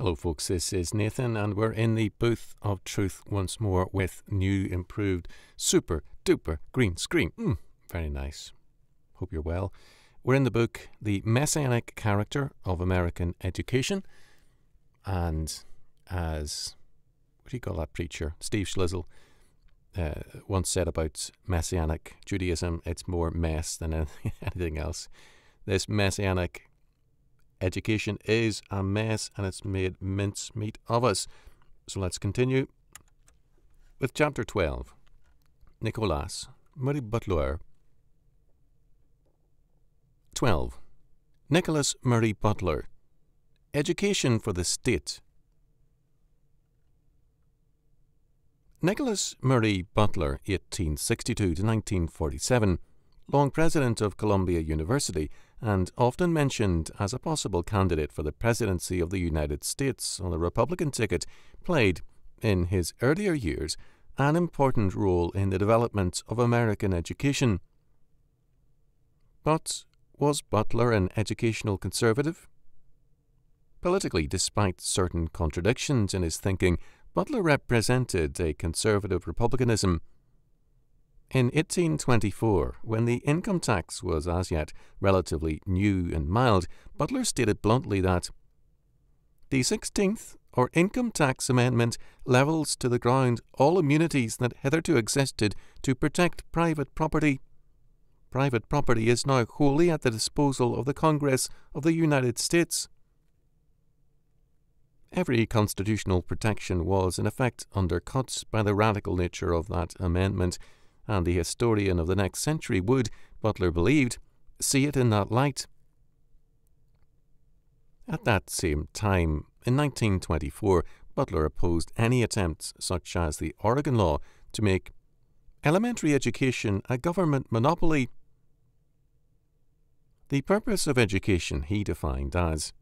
Hello folks, this is Nathan and we're in the booth of truth once more with new, improved, super duper green screen. Very nice. Hope you're well. We're in the book The Messianic Character of American Education, and as, what do you call that preacher, Steve Schliessel, once said about Messianic Judaism, it's more mess than anything else. This Messianic education is a mess and it's made mincemeat of us. So let's continue with chapter 12. Nicholas Murray Butler. 12. Nicholas Murray Butler. Education for the State. Nicholas Murray Butler, 1862 to 1947, long president of Columbia University, and often mentioned as a possible candidate for the presidency of the United States on the Republican ticket, played, in his earlier years, an important role in the development of American education. But was Butler an educational conservative? Politically, despite certain contradictions in his thinking, Butler represented a conservative republicanism. In 1824, when the income tax was as yet relatively new and mild, Butler stated bluntly that the 16th or income tax amendment levels to the ground all immunities that hitherto existed to protect private property. Private property is now wholly at the disposal of the Congress of the United States. Every constitutional protection was in effect undercut by the radical nature of that amendment, and the historian of the next century would, Butler believed, see it in that light. At that same time, in 1924, Butler opposed any attempts, such as the Oregon Law, to make elementary education a government monopoly. The purpose of education he defined as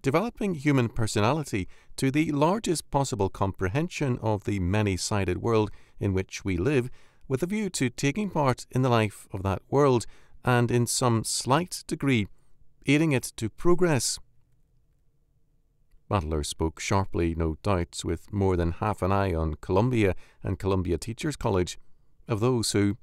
developing human personality to the largest possible comprehension of the many-sided world in which we live, with a view to taking part in the life of that world and, in some slight degree, aiding it to progress. Butler spoke sharply, no doubt, with more than half an eye on Columbia and Columbia Teachers College, of those who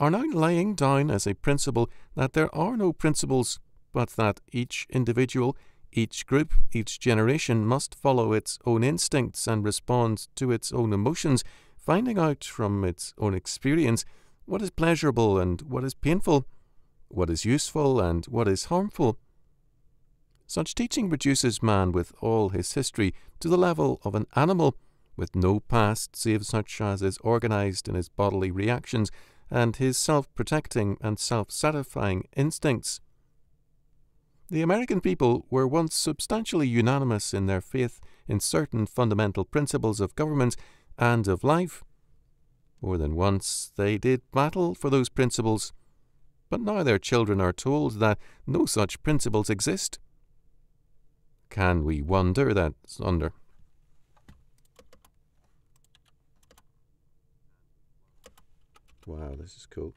are now laying down as a principle that there are no principles, but that each individual, each group, each generation must follow its own instincts and respond to its own emotions, finding out from its own experience what is pleasurable and what is painful, what is useful and what is harmful. Such teaching reduces man with all his history to the level of an animal, with no past save such as is organized in his bodily reactions and his self-protecting and self-satisfying instincts. The American people were once substantially unanimous in their faith in certain fundamental principles of government and of life. More than once they did battle for those principles, but now their children are told that no such principles exist. Can we wonder that under? Wow, this is cool.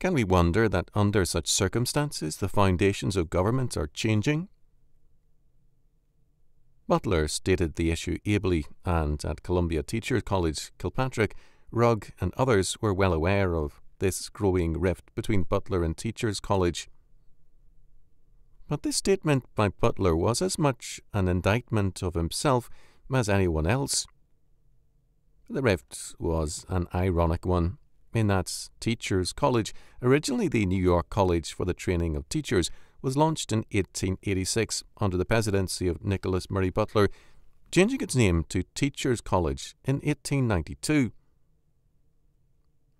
Can we wonder that under such circumstances the foundations of government are changing? Butler stated the issue ably, and at Columbia Teachers College, Kilpatrick, Rugg and others were well aware of this growing rift between Butler and Teachers College. But this statement by Butler was as much an indictment of himself as anyone else. The rift was an ironic one, in that Teachers College, originally the New York College for the Training of Teachers, was launched in 1886 under the presidency of Nicholas Murray Butler, changing its name to Teachers College in 1892.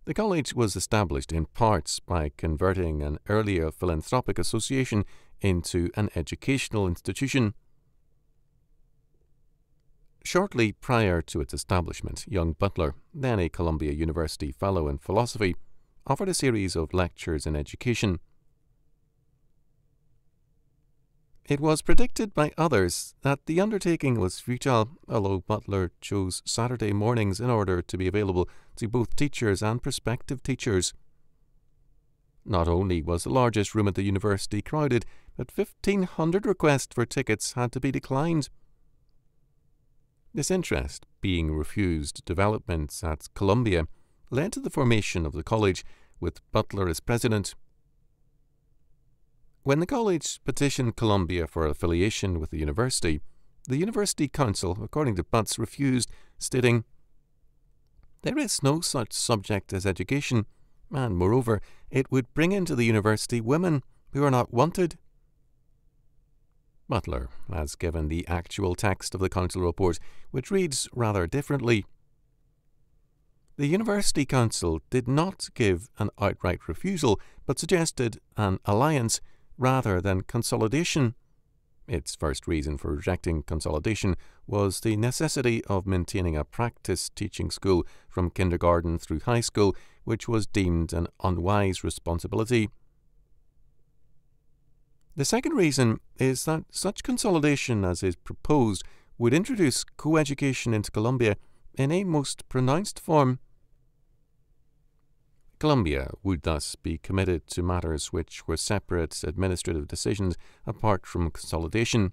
The college was established in parts by converting an earlier philanthropic association into an educational institution. Shortly prior to its establishment, young Butler, then a Columbia University fellow in philosophy, offered a series of lectures in education. It was predicted by others that the undertaking was futile, although Butler chose Saturday mornings in order to be available to both teachers and prospective teachers. Not only was the largest room at the university crowded, but 1,500 requests for tickets had to be declined. This interest, being refused developments at Columbia, led to the formation of the college, with Butler as president. When the college petitioned Columbia for affiliation with the University Council, according to Butts, refused, stating, "There is no such subject as education, and moreover, it would bring into the university women who are not wanted." Butler has given the actual text of the Council report, which reads rather differently. The University Council did not give an outright refusal, but suggested an alliance rather than consolidation. Its first reason for rejecting consolidation was the necessity of maintaining a practice teaching school from kindergarten through high school, which was deemed an unwise responsibility. The second reason is that such consolidation as is proposed would introduce coeducation into Columbia in a most pronounced form. Columbia would thus be committed to matters which were separate administrative decisions apart from consolidation.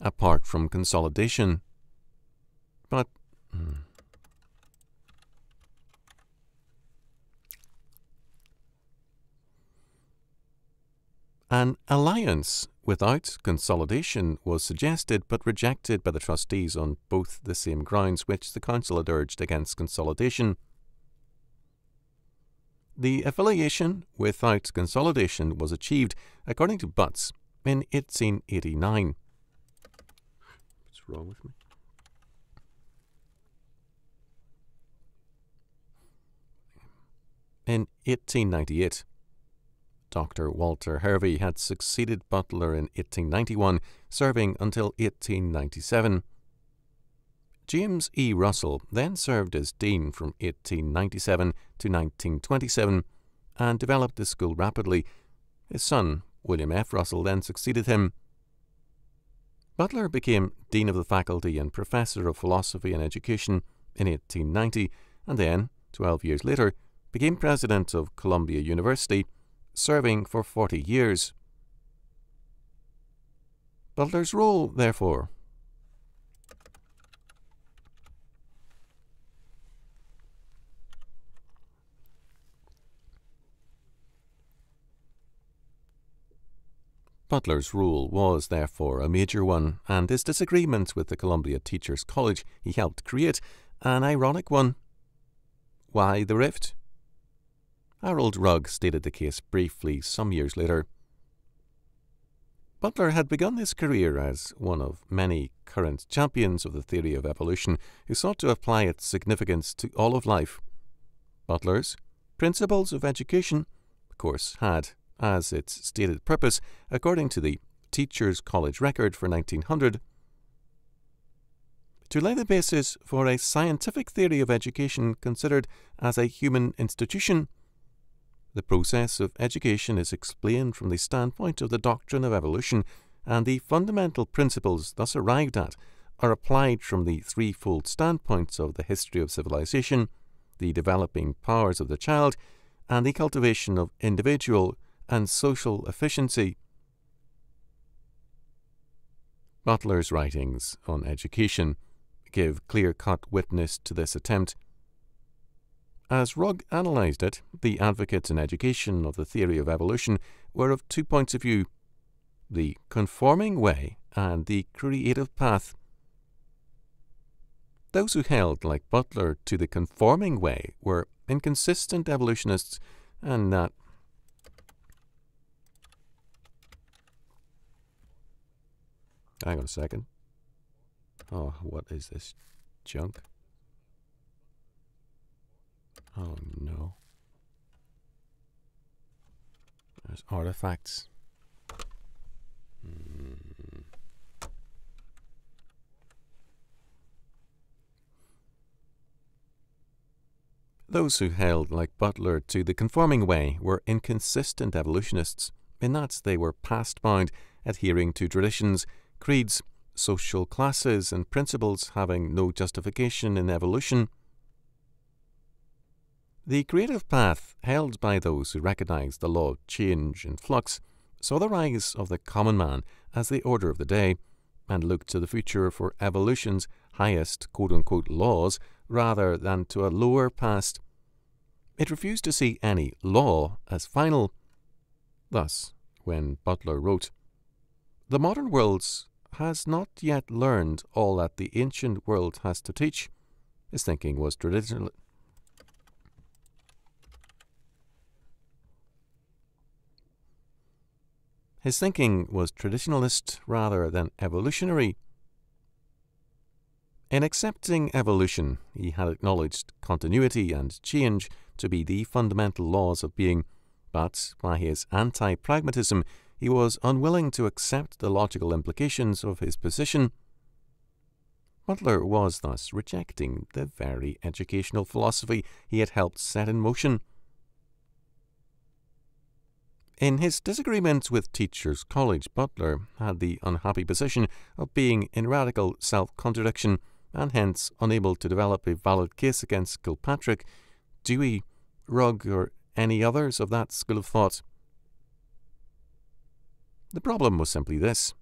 Apart from consolidation. But an alliance without consolidation was suggested but rejected by the trustees on both the same grounds which the council had urged against consolidation. The affiliation without consolidation was achieved, according to Butts, in 1889. What's wrong with me? In 1898. Dr. Walter Hervey had succeeded Butler in 1891, serving until 1897. James E. Russell then served as dean from 1897 to 1927 and developed the school rapidly. His son, William F. Russell, then succeeded him. Butler became dean of the faculty and professor of philosophy and education in 1890, and then, 12 years later, became president of Columbia University, serving for 40 years. Butler's role, therefore, was therefore a major one, and his disagreement with the Columbia Teachers College he helped create an ironic one. Why the rift? Harold Rugg stated the case briefly some years later. Butler had begun his career as one of many current champions of the theory of evolution who sought to apply its significance to all of life. Butler's Principles of Education, of course, had as its stated purpose, according to the Teachers College Record for 1900, to lay the basis for a scientific theory of education considered as a human institution. The process of education is explained from the standpoint of the doctrine of evolution, and the fundamental principles thus arrived at are applied from the threefold standpoints of the history of civilization, the developing powers of the child, and the cultivation of individual and social efficiency. Butler's writings on education give clear-cut witness to this attempt. As Rugg analysed it, the advocates in education of the theory of evolution were of two points of view, the conforming way and the creative path. Those who held, like Butler, to the conforming way were inconsistent evolutionists, and that hang on a second. Oh, what is this junk? Oh no. There's artifacts. Those who held, like Butler, to the conforming way were inconsistent evolutionists, in that they were past-bound, adhering to traditions, creeds, social classes, and principles having no justification in evolution. The creative path, held by those who recognized the law of change and flux, saw the rise of the common man as the order of the day, and looked to the future for evolution's highest quote-unquote laws rather than to a lower past. It refused to see any law as final. Thus, when Butler wrote, "The modern world has not yet learned all that the ancient world has to teach," his thinking was traditionally his thinking was traditionalist rather than evolutionary. In accepting evolution, he had acknowledged continuity and change to be the fundamental laws of being, but by his anti-pragmatism, he was unwilling to accept the logical implications of his position. Butler was thus rejecting the very educational philosophy he had helped set in motion. In his disagreements with Teachers College, Butler had the unhappy position of being in radical self-contradiction and hence unable to develop a valid case against Kilpatrick, Dewey, Rugg, or any others of that school of thought. The problem was simply this: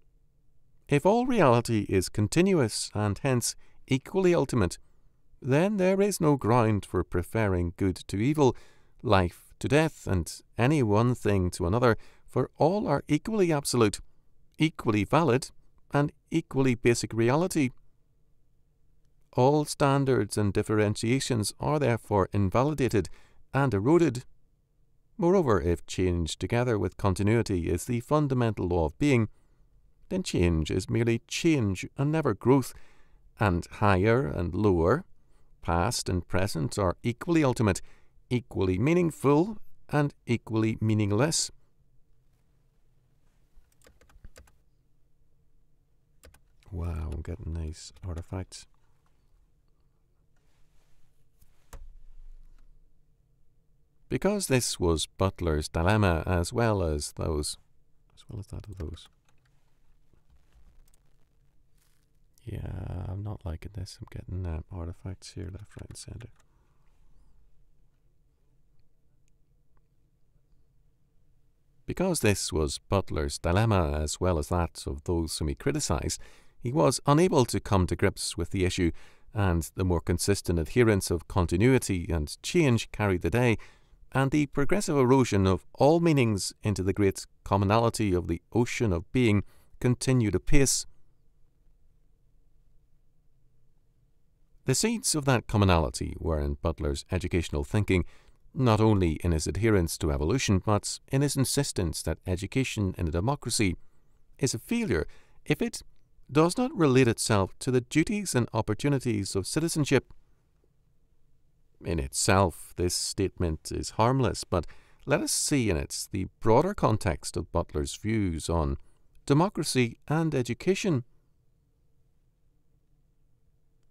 if all reality is continuous and hence equally ultimate, then there is no ground for preferring good to evil, life to death, and any one thing to another, for all are equally absolute, equally valid, and equally basic reality. All standards and differentiations are therefore invalidated and eroded. Moreover, if change together with continuity is the fundamental law of being, then change is merely change and never growth, and higher and lower, past and present are equally ultimate, equally meaningful, and equally meaningless. Wow, I'm getting nice artifacts. Because this was Butler's dilemma as well as that of those. Yeah, I'm not liking this. I'm getting artifacts here left, right, and center. Because this was Butler's dilemma as well as that of those whom he criticised, he was unable to come to grips with the issue, and the more consistent adherence of continuity and change carried the day, and the progressive erosion of all meanings into the great commonality of the ocean of being continued apace. The seeds of that commonality were in Butler's educational thinking, not only in his adherence to evolution, but in his insistence that education in a democracy is a failure if it does not relate itself to the duties and opportunities of citizenship. In itself, this statement is harmless, but let us see in it the broader context of Butler's views on democracy and education.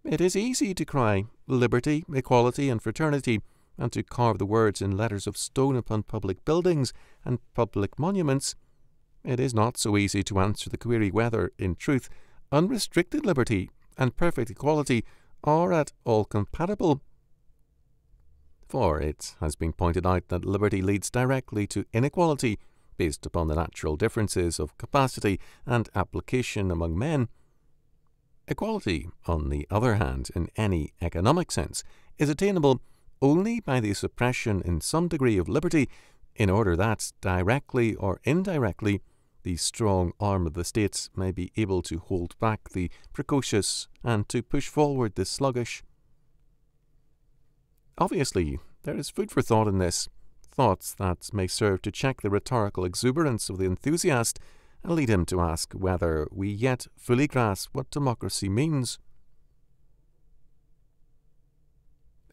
It is easy to cry liberty, equality, and fraternity, and to carve the words in letters of stone upon public buildings and public monuments. It is not so easy to answer the query whether, in truth, unrestricted liberty and perfect equality are at all compatible. For it has been pointed out that liberty leads directly to inequality, based upon the natural differences of capacity and application among men. Equality, on the other hand, in any economic sense, is attainable only by the suppression in some degree of liberty, in order that, directly or indirectly, the strong arm of the states may be able to hold back the precocious and to push forward the sluggish. Obviously, there is food for thought in this, thoughts that may serve to check the rhetorical exuberance of the enthusiast and lead him to ask whether we yet fully grasp what democracy means.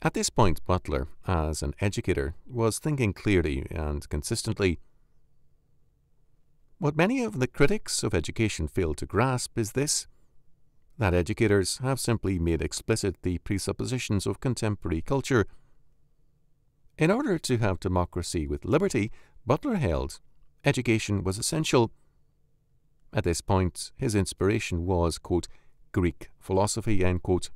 At this point, Butler, as an educator, was thinking clearly and consistently. What many of the critics of education fail to grasp is this: that educators have simply made explicit the presuppositions of contemporary culture. In order to have democracy with liberty, Butler held, education was essential. At this point, his inspiration was, quote, Greek philosophy, end quote.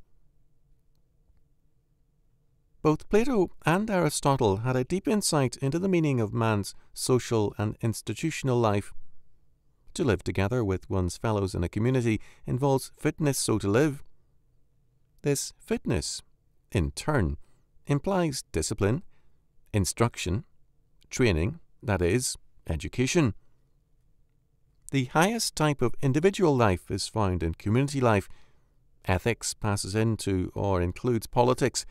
Both Plato and Aristotle had a deep insight into the meaning of man's social and institutional life. To live together with one's fellows in a community involves fitness so to live. This fitness, in turn, implies discipline, instruction, training, that is, education. The highest type of individual life is found in community life. Ethics passes into or includes politics,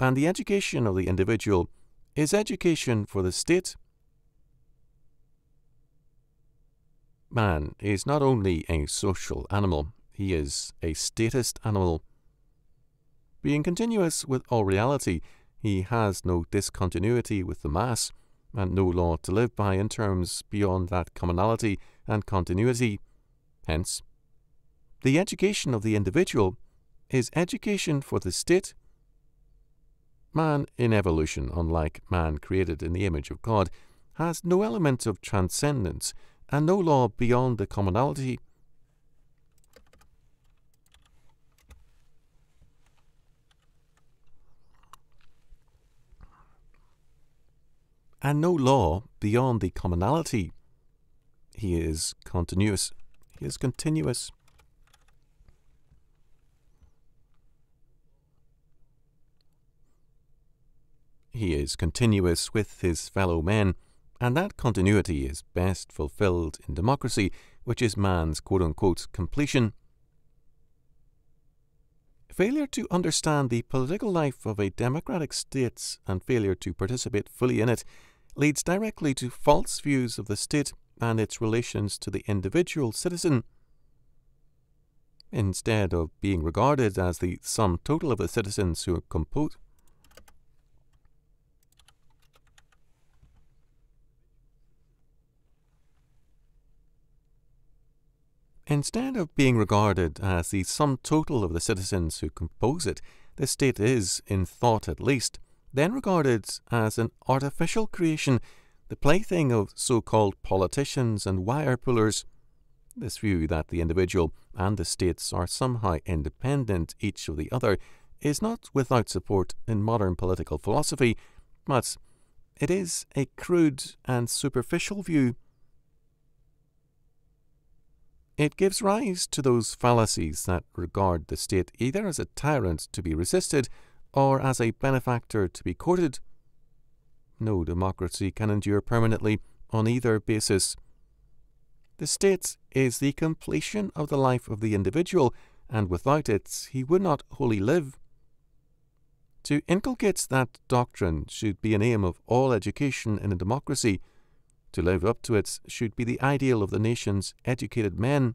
and the education of the individual is education for the state. Man is not only a social animal, he is a statist animal. Being continuous with all reality, he has no discontinuity with the mass, and no law to live by in terms beyond that commonality and continuity. Hence, the education of the individual is education for the state. Man in evolution, unlike man created in the image of God, has no element of transcendence and no law beyond the commonality. And no law beyond the commonality. He is continuous. He is continuous. He is continuous with his fellow men, and that continuity is best fulfilled in democracy, which is man's quote-unquote completion. Failure to understand the political life of a democratic state and failure to participate fully in it leads directly to false views of the state and its relations to the individual citizen. Instead of being regarded as the sum total of the citizens who compose it, the state is, in thought at least, then regarded as an artificial creation, the plaything of so-called politicians and wire pullers. This view that the individual and the states are somehow independent each of the other is not without support in modern political philosophy, but it is a crude and superficial view. It gives rise to those fallacies that regard the state either as a tyrant to be resisted or as a benefactor to be courted. No democracy can endure permanently on either basis. The state is the completion of the life of the individual, and without it he would not wholly live. To inculcate that doctrine should be an aim of all education in a democracy. To live up to it should be the ideal of the nation's educated men.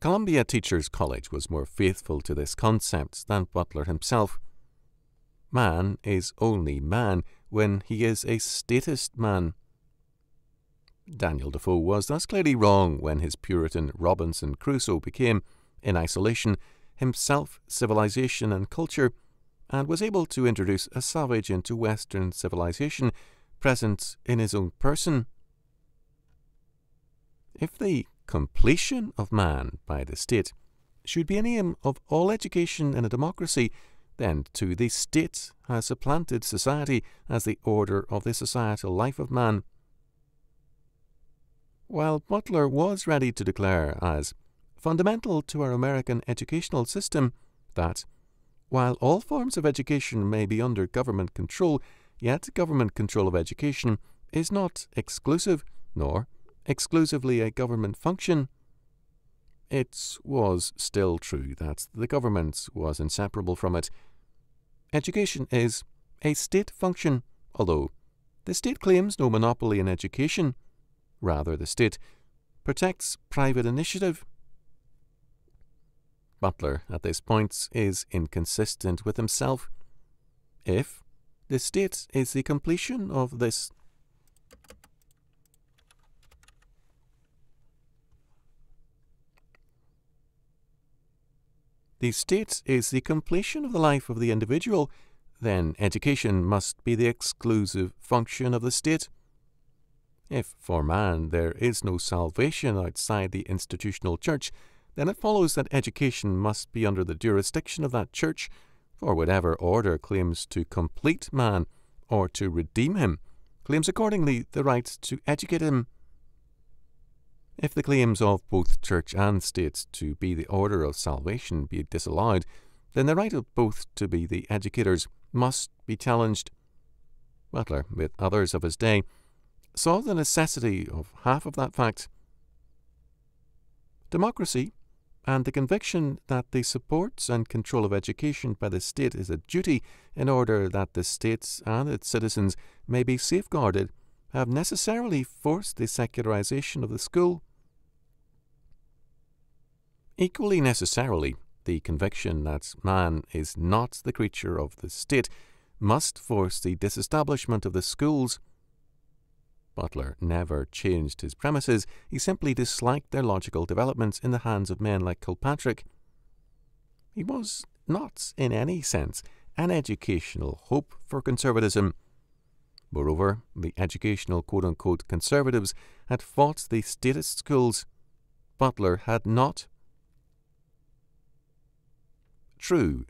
Columbia Teachers College was more faithful to this concept than Butler himself. Man is only man when he is a statist man. Daniel Defoe was thus clearly wrong when his Puritan Robinson Crusoe became, in isolation, himself civilization and culture, and was able to introduce a savage into Western civilization present in his own person. If the completion of man by the state should be an aim of all education in a democracy, then too the state has supplanted society as the order of the societal life of man. While Butler was ready to declare as fundamental to our American educational system that while all forms of education may be under government control, yet government control of education is not exclusive, nor exclusively a government function, it was still true that the government was inseparable from it. Education is a state function, although the state claims no monopoly in education. Rather, the state protects private initiative. Butler, at this point, is inconsistent with himself. If the state is the completion of this, the state is the completion of the life of the individual, then education must be the exclusive function of the state. If for man there is no salvation outside the institutional church, then it follows that education must be under the jurisdiction of that church, for whatever order claims to complete man or to redeem him, claims accordingly the right to educate him. If the claims of both church and state to be the order of salvation be disallowed, then the right of both to be the educators must be challenged. Butler, with others of his day, saw the necessity of half of that fact. Democracy, and the conviction that the supports and control of education by the state is a duty in order that the states and its citizens may be safeguarded, have necessarily forced the secularization of the school. Equally necessarily, the conviction that man is not the creature of the state must force the disestablishment of the schools. Butler never changed his premises, he simply disliked their logical developments in the hands of men like Kilpatrick. He was not, in any sense, an educational hope for conservatism. Moreover, the educational quote-unquote conservatives had fought the statist schools. Butler had not. True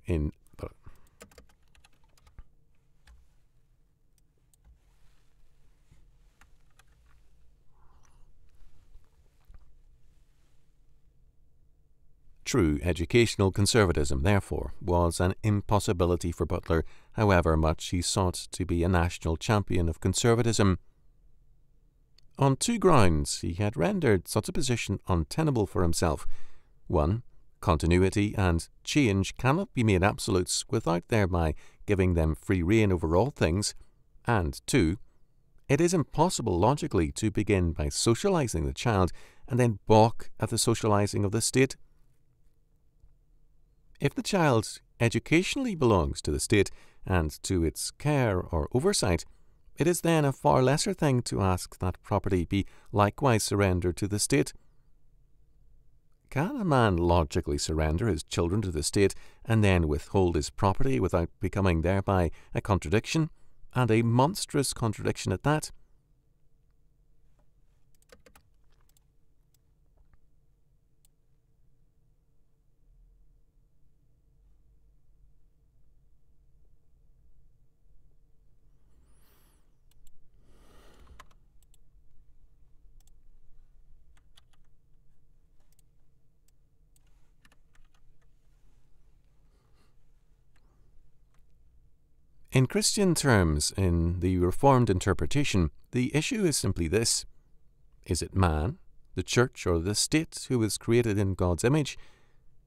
educational conservatism, therefore, was an impossibility for Butler, however much he sought to be a national champion of conservatism. On two grounds he had rendered such a position untenable for himself. One, continuity and change cannot be made absolutes without thereby giving them free rein over all things, and two, it is impossible logically to begin by socializing the child and then balk at the socializing of the state. If the child educationally belongs to the state and to its care or oversight, it is then a far lesser thing to ask that property be likewise surrendered to the state. Can a man logically surrender his children to the state and then withhold his property without becoming thereby a contradiction, and a monstrous contradiction at that? In Christian terms, in the Reformed interpretation, the issue is simply this. Is it man, the church, or the state who is created in God's image?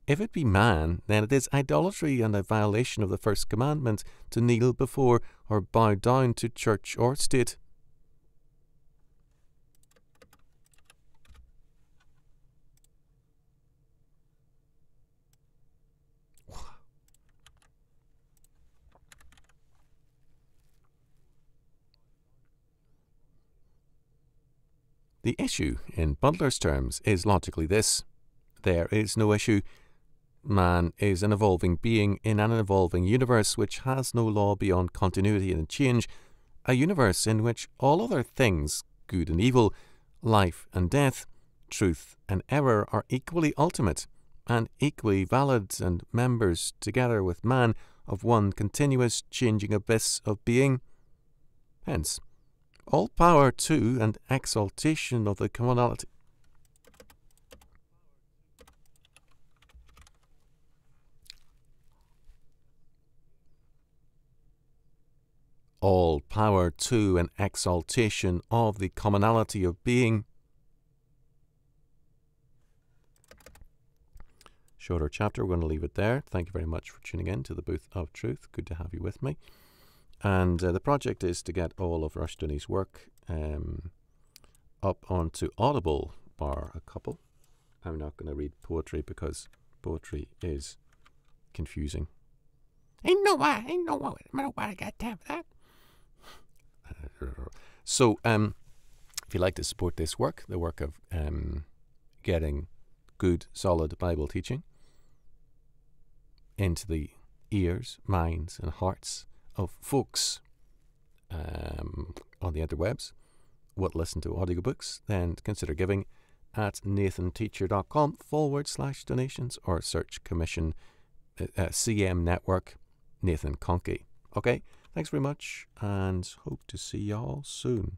If it be man, then it is idolatry and a violation of the first commandment to kneel before or bow down to church or state. The issue, in Butler's terms, is logically this. There is no issue. Man is an evolving being in an evolving universe which has no law beyond continuity and change, a universe in which all other things, good and evil, life and death, truth and error, are equally ultimate and equally valid and members, together with man, of one continuous changing abyss of being. Hence, all power to and exaltation of the commonality. All power to and exaltation of the commonality of being. Shorter chapter, we're going to leave it there. Thank you very much for tuning in to the Booth of Truth. Good to have you with me. And the project is to get all of Rushdoony's work up onto Audible, bar a couple. I'm not going to read poetry because poetry is confusing. Ain't no why I got time for that. So, if you'd like to support this work, the work of getting good, solid Bible teaching, into the ears, minds, and hearts of folks on the interwebs what listen to audiobooks, then consider giving at nathanteacher.com/donations or search commission CM network Nathan Conkey. Okay, thanks very much and hope to see y'all soon.